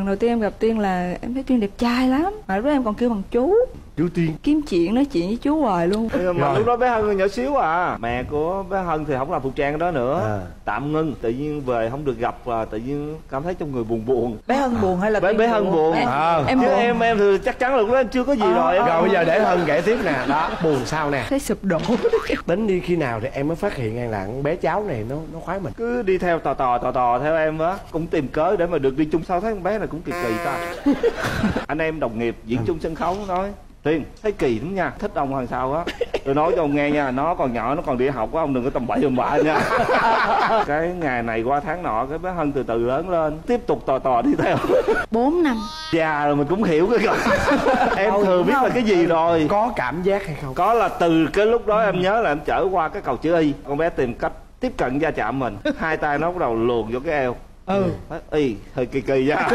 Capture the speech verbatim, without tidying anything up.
Lần đầu tiên em gặp Tuyên là em thấy Tuyên đẹp trai lắm, mà lúc đó em còn kêu bằng chú. Chú Tiên kiếm chuyện, nói chuyện với chú hoài luôn. Ừ, mà rồi. Lúc đó bé Hân nhỏ xíu à. Mẹ của bé Hân thì không làm phục trang đó nữa à. Tạm ngưng, tự nhiên về không được gặp và tự nhiên cảm thấy trong người buồn buồn. Bé Hân buồn hay là bé, bé Hân buồn? Em, à. em, buồn. em em thì chắc chắn là lúc đó chưa có gì à, rồi. Rồi à. Bây giờ để Hân kể tiếp nè. Đó, buồn sao nè? Thấy sụp đổ. Tính đi khi nào thì em mới phát hiện là bé cháu này nó nó khoái mình. Cứ đi theo tò tò tò tò theo em á, cũng tìm cớ để mà được đi chung. Sau thấy con bé này cũng kỳ kỳ ta. Anh em đồng nghiệp diễn chung sân khấu nói: Tiên, thấy kỳ lắm nha, thích ông Hoàng sao á. Tôi nói cho ông nghe nha, nó còn nhỏ, nó còn đi học á, ông đừng có tầm bậy tầm bạ nha. Cái ngày này qua tháng nọ, cái bé Hân từ từ lớn lên, tiếp tục tò tò đi theo bốn năm. Già rồi mình cũng hiểu cái rồi. Em Ôi, thừa biết không? Là cái gì rồi. Có cảm giác hay không? Có, là từ cái lúc đó em nhớ là em chở qua cái cầu chữ Y. Con bé tìm cách tiếp cận va chạm mình. Hai tay nó bắt đầu luồn vô cái eo. Ừ, ừ. Ý, hơi kỳ kỳ nha.